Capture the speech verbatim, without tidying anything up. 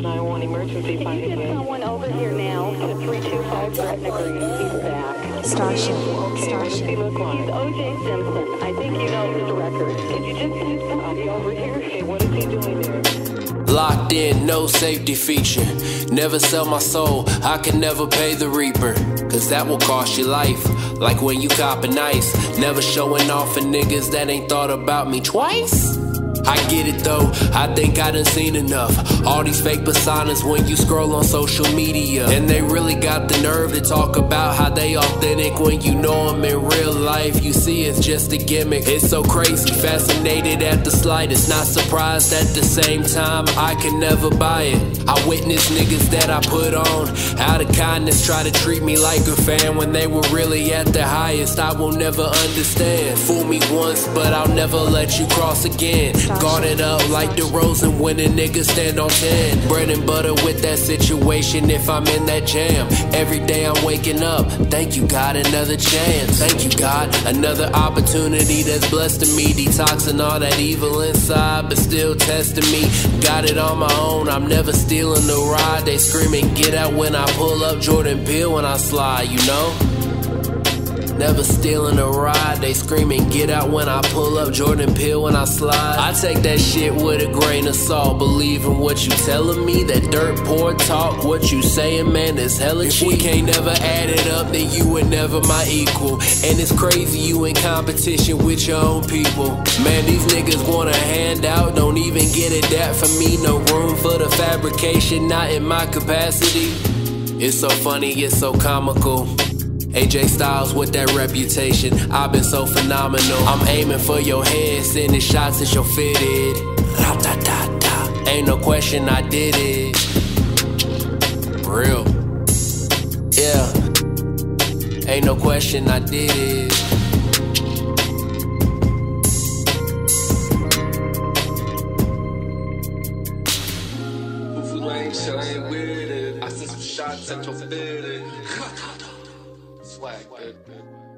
nine one one emergency. Can you get someone over here now to three two five Gretna Green? He's back. Starship. Okay. Starship. He's O J Simpson. I think you know his record. Could you just send somebody over here? Okay, what is he doing there? Locked in, no safety feature. Never sell my soul. I can never pay the reaper. Cause that will cost your life. Like when you copping ice. Never showing off for niggas that ain't thought about me twice. I get it though, I think I done seen enough. All these fake personas when you scroll on social media. And they really got the nerve to talk about how they authentic when you know them in real life. You see it's just a gimmick. It's so crazy, fascinated at the slightest. Not surprised at the same time, I can never buy it. I witnessed niggas that I put on out of kindness try to treat me like a fan when they were really at their highest. I will never understand. Fool me once, but I'll never let you cross again. Guard it up like DeRozan when a nigga stand on ten. Bread and butter with that situation if I'm in that jam. Every day I'm waking up, thank you God, another chance. Thank you God, another opportunity that's blessed to me. Detoxing all that evil inside but still testing me. Got it on my own, I'm never stealing the ride. They screaming get out when I pull up, Jordan Peele when I slide, you know? Never stealing a ride, they screaming get out when I pull up, Jordan Peele when I slide. I take that shit with a grain of salt, believe in what you telling me. That dirt poor talk, what you saying man is hella cheap. If we can't never add it up, then you were never my equal. And it's crazy you in competition with your own people. Man, these niggas want a handout, don't even get it that for me. No room for the fabrication, not in my capacity. It's so funny, it's so comical. A J Styles with that reputation, I've been so phenomenal. I'm aiming for your head, sending shots at your fitted. Ra-da-da-da. Ain't no question I did it. Real. Yeah. Ain't no question I did it. I ain't shit, I ain't with it. I sent some shots at your fitted. Swag, dude.